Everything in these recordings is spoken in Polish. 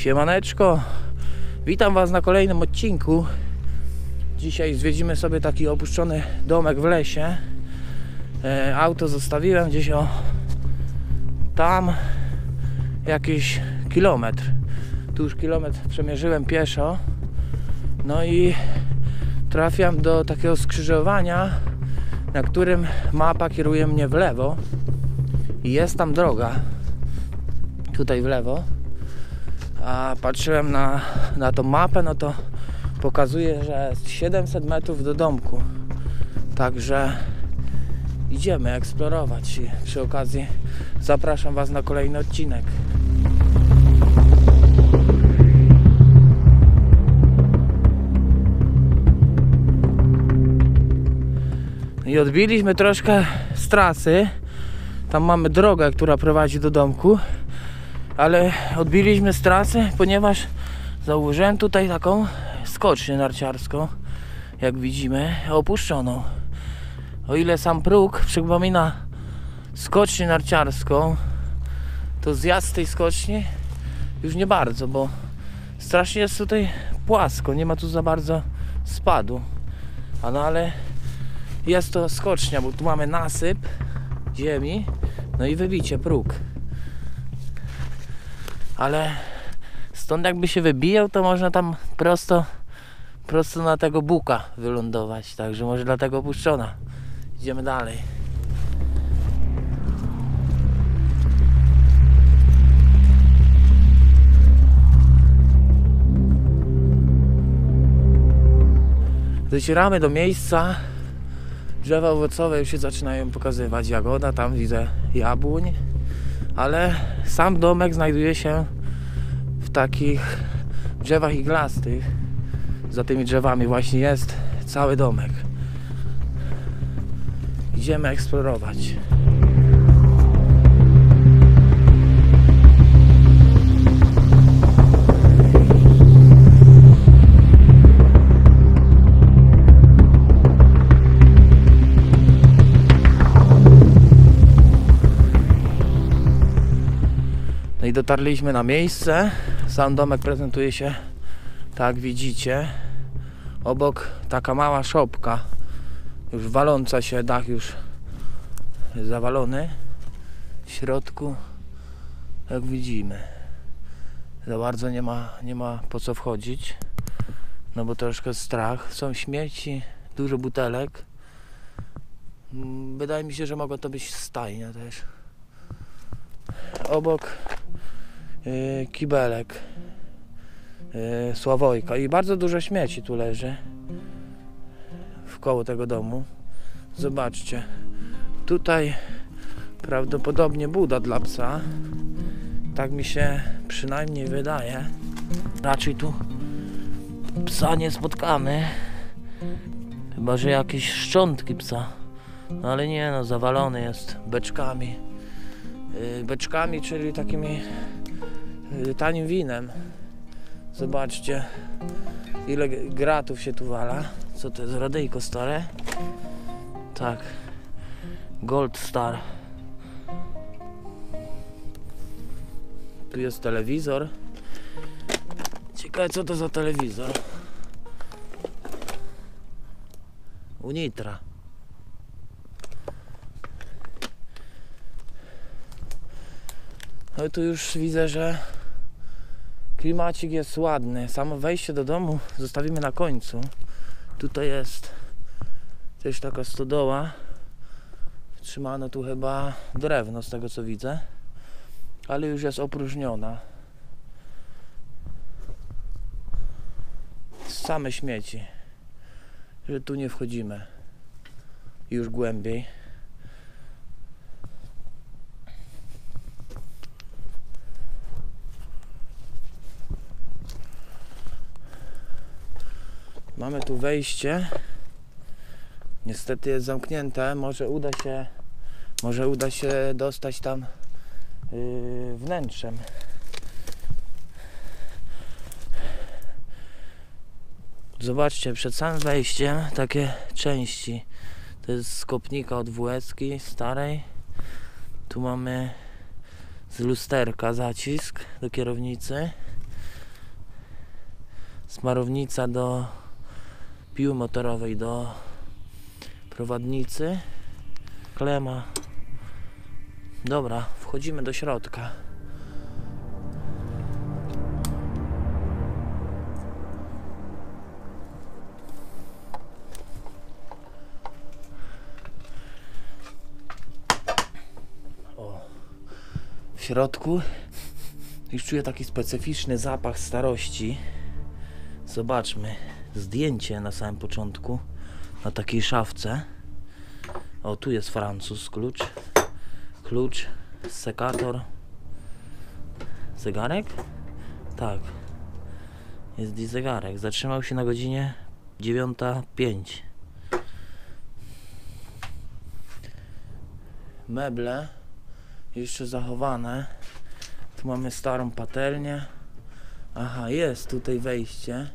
Siemaneczko, witam Was na kolejnym odcinku. Dzisiaj zwiedzimy sobie taki opuszczony domek w lesie. Auto zostawiłem gdzieś o tam jakiś kilometr. Tu już kilometr przemierzyłem pieszo. No i trafiam do takiego skrzyżowania, na którym mapa kieruje mnie w lewo i jest tam droga tutaj w lewo, a patrzyłem na tą mapę, no to pokazuje, że jest 700 metrów do domku, także idziemy eksplorować i przy okazji zapraszam Was na kolejny odcinek. I odbiliśmy troszkę z trasy, tam mamy drogę, która prowadzi do domku, ale odbiliśmy z trasy, ponieważ założyłem tutaj taką skocznię narciarską, jak widzimy, opuszczoną. O ile sam próg przypomina skocznię narciarską, to zjazd z tej skoczni już nie bardzo, bo strasznie jest tutaj płasko, nie ma tu za bardzo spadu, no ale jest to skocznia, bo tu mamy nasyp ziemi, no i wybicie, próg. Ale stąd jakby się wybijał, to można tam prosto na tego buka wylądować, także może dlatego opuszczona. Idziemy dalej. Docieramy do miejsca. Drzewa owocowe już się zaczynają pokazywać, jagoda, tam widzę jabłoń, ale sam domek znajduje się w takich drzewach iglastych. Za tymi drzewami właśnie jest cały domek. Idziemy eksplorować. No i dotarliśmy na miejsce. Sam domek prezentuje się, tak widzicie. Obok taka mała szopka, już waląca się, dach już zawalony. W środku, jak widzimy, za bardzo nie ma po co wchodzić, no bo troszkę strach. Są śmieci, dużo butelek. Wydaje mi się, że mogła to być stajnia też. Obok kibelek, Sławojka i bardzo dużo śmieci tu leży wkoło tego domu. Zobaczcie, tutaj prawdopodobnie buda dla psa, tak mi się przynajmniej wydaje. Raczej tu psa nie spotkamy, chyba że jakieś szczątki psa, no ale nie, no zawalony jest beczkami, czyli takimi tanim winem. Zobaczcie, ile gratów się tu wala. Co to jest, radyjko stare? Tak, Gold Star. Tu jest telewizor. Ciekawe, co to za telewizor. Unitra. No i tu już widzę, że klimacik jest ładny. Samo wejście do domu zostawimy na końcu. Tutaj jest też taka stodoła. Trzymano tu chyba drewno, z tego co widzę. Ale już jest opróżniona. Same śmieci. Że tu nie wchodzimy. Już głębiej. Mamy tu wejście, niestety jest zamknięte, może uda się dostać tam wnętrzem. Zobaczcie, przed samym wejściem takie części, to jest z kopnika od WS-ki starej, tu mamy z lusterka zacisk do kierownicy, smarownica do piły motorowej, do prowadnicy, klema. Dobra, wchodzimy do środka. O, w środku już czuję taki specyficzny zapach starości. Zobaczmy zdjęcie na samym początku na takiej szafce. O, tu jest Francuz, klucz, sekator, zegarek? Tak, jest i zegarek. Zatrzymał się na godzinie 9:05. Meble jeszcze zachowane. Tu mamy starą patelnię. Aha, jest tutaj wejście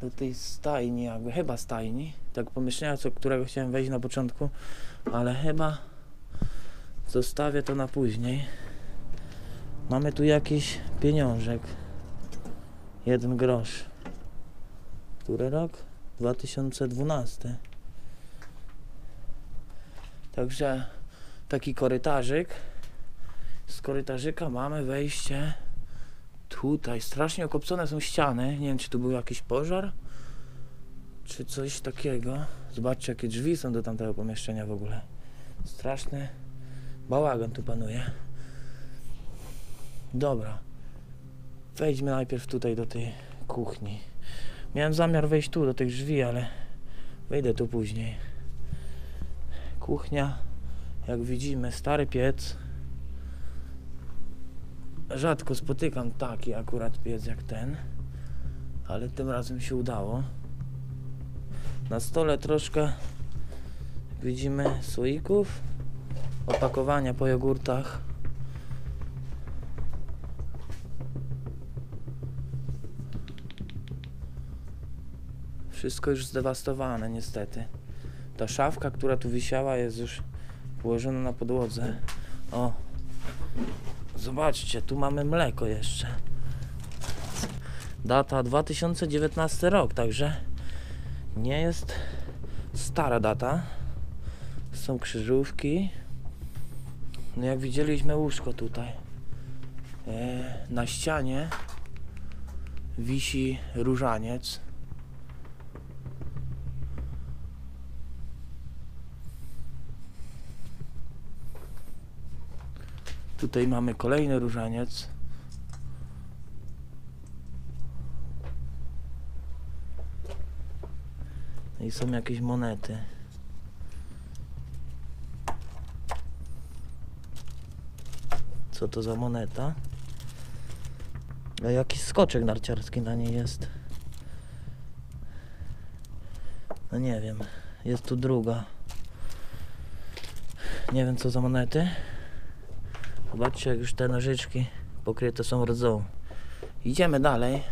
do tej stajni, jakby, chyba stajni, tak pomieszczenia, co którego chciałem wejść na początku, ale chyba zostawię to na później. Mamy tu jakiś pieniążek, 1 grosz. Który rok? 2012. Także taki korytarzyk. Z korytarzyka mamy wejście tutaj. Strasznie okopcone są ściany. Nie wiem, czy tu był jakiś pożar, czy coś takiego. Zobaczcie, jakie drzwi są do tamtego pomieszczenia w ogóle. Straszny bałagan tu panuje. Dobra. Wejdźmy najpierw tutaj do tej kuchni. Miałem zamiar wejść tu do tych drzwi, ale wejdę tu później. Kuchnia, jak widzimy, stary piec. Rzadko spotykam taki akurat piec jak ten, ale tym razem się udało. Na stole troszkę widzimy słoików, opakowania po jogurtach. Wszystko już zdewastowane niestety. Ta szafka, która tu wisiała, jest już położona na podłodze. O, zobaczcie, tu mamy mleko jeszcze. Data 2019 rok, także nie jest stara data. Są krzyżówki. No jak widzieliśmy, łóżko tutaj. Na ścianie wisi różaniec. Tutaj mamy kolejny różaniec. I są jakieś monety. Co to za moneta? A jakiś skoczek narciarski na niej jest. No nie wiem. Jest tu druga. Nie wiem, co za monety. Zobaczcie, jak już te nożyczki pokryte są rdzą. Idziemy dalej.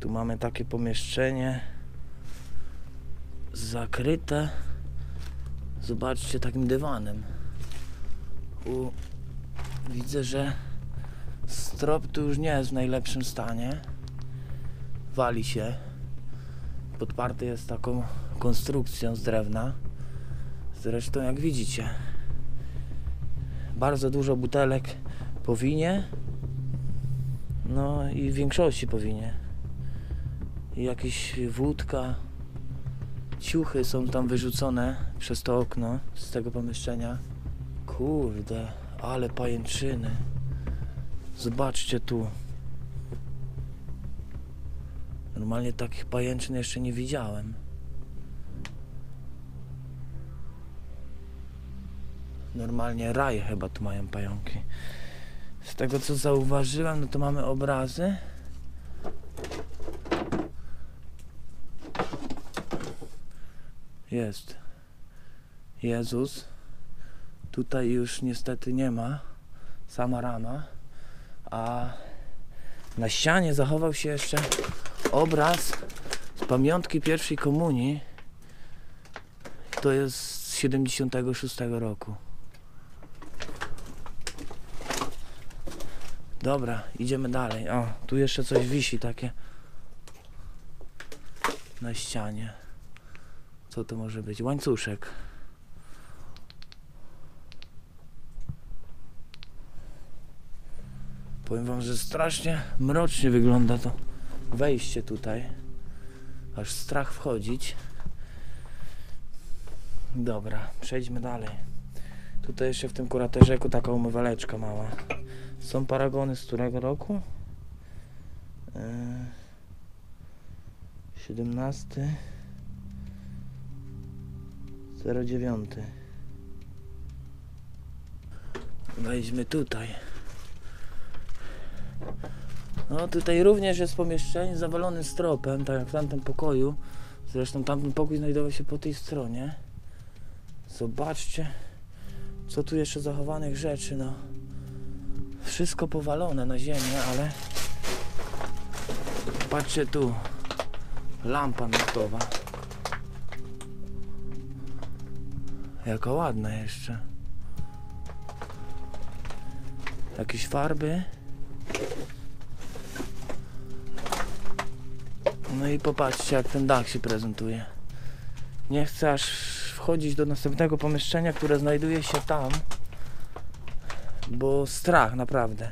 Tu mamy takie pomieszczenie zakryte. Zobaczcie, takim dywanem. Widzę, że strop tu już nie jest w najlepszym stanie. Wali się. Podparty jest taką konstrukcją z drewna. Zresztą, jak widzicie, bardzo dużo butelek po winie. No i w większości po winie. I jakieś wódka. Ciuchy są tam wyrzucone przez to okno z tego pomieszczenia. Kurde, ale pajęczyny. Zobaczcie tu. Normalnie takich pajęczyn jeszcze nie widziałem. Normalnie raje chyba tu mają pająki. Z tego, co zauważyłem, no to mamy obrazy. Jest Jezus. Tutaj już niestety nie ma. Sama rama. A na ścianie zachował się jeszcze obraz z pamiątki pierwszej komunii. To jest z 76 roku. Dobra, idziemy dalej. O, tu jeszcze coś wisi takie na ścianie. Co to może być? Łańcuszek. Powiem wam, że strasznie mrocznie wygląda to wejście tutaj. Aż strach wchodzić. Dobra, przejdźmy dalej. Tutaj jeszcze w tym kuraterzeku taka umywaleczka mała. Są paragony z którego roku? 17.09. Wejdźmy tutaj. No tutaj również jest pomieszczenie zawalone stropem, tak jak w tamtym pokoju. Zresztą tamten pokój znajdował się po tej stronie. Zobaczcie, co tu jeszcze zachowanych rzeczy, no. Wszystko powalone na ziemię, ale... Patrzcie tu. Lampa naftowa. Jaka ładna jeszcze. Jakieś farby. No i popatrzcie, jak ten dach się prezentuje. Nie chcę aż wchodzić do następnego pomieszczenia, które znajduje się tam, bo strach naprawdę.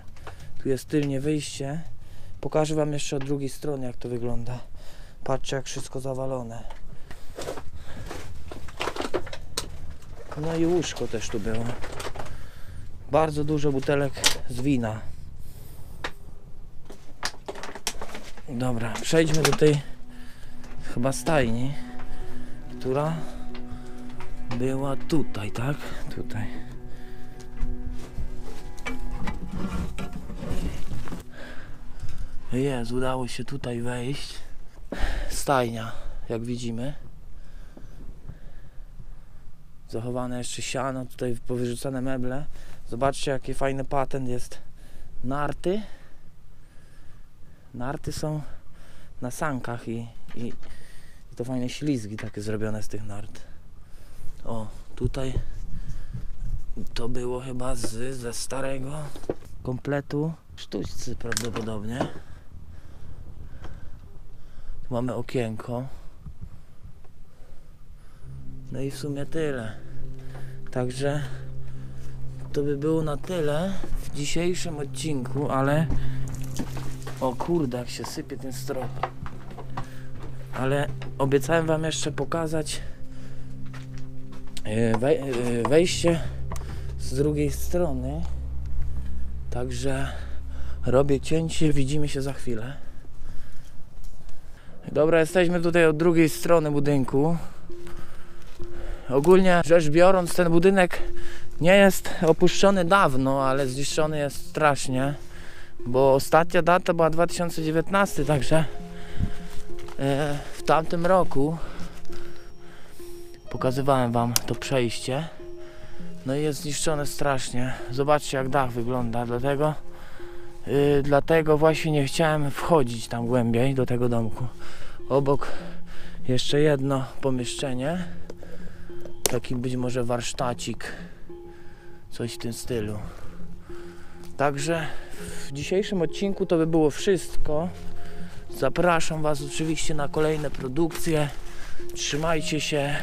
Tu jest tylnie wyjście. Pokażę wam jeszcze od drugiej strony, jak to wygląda. Patrzcie, jak wszystko zawalone. No i łóżko też tu było. Bardzo dużo butelek z wina. Dobra, przejdźmy do tej chyba stajni, która była tutaj, tak? Tutaj. Jest, udało się tutaj wejść. Stajnia, jak widzimy. Zachowane jeszcze siano, tutaj powyrzucane meble. Zobaczcie, jaki fajny patent jest. Narty. Narty są na sankach i to fajne ślizgi takie zrobione z tych nart. O, tutaj to było chyba ze starego kompletu sztućcy prawdopodobnie. Tu mamy okienko. No i w sumie tyle. Także to by było na tyle w dzisiejszym odcinku, ale... O kurde, jak się sypie ten strop. Ale obiecałem wam jeszcze pokazać wejście z drugiej strony. Także robię cięcie, widzimy się za chwilę. Dobra, jesteśmy tutaj od drugiej strony budynku. Ogólnie rzecz biorąc, ten budynek nie jest opuszczony dawno, ale zniszczony jest strasznie. Bo ostatnia data była 2019, także w tamtym roku pokazywałem wam to przejście. No i jest zniszczone strasznie. Zobaczcie, jak dach wygląda, dlatego właśnie nie chciałem wchodzić tam głębiej do tego domku. Obok jeszcze jedno pomieszczenie, taki być może warsztacik, coś w tym stylu. Także w dzisiejszym odcinku to by było wszystko. Zapraszam was oczywiście na kolejne produkcje. Trzymajcie się.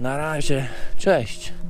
Na razie. Cześć.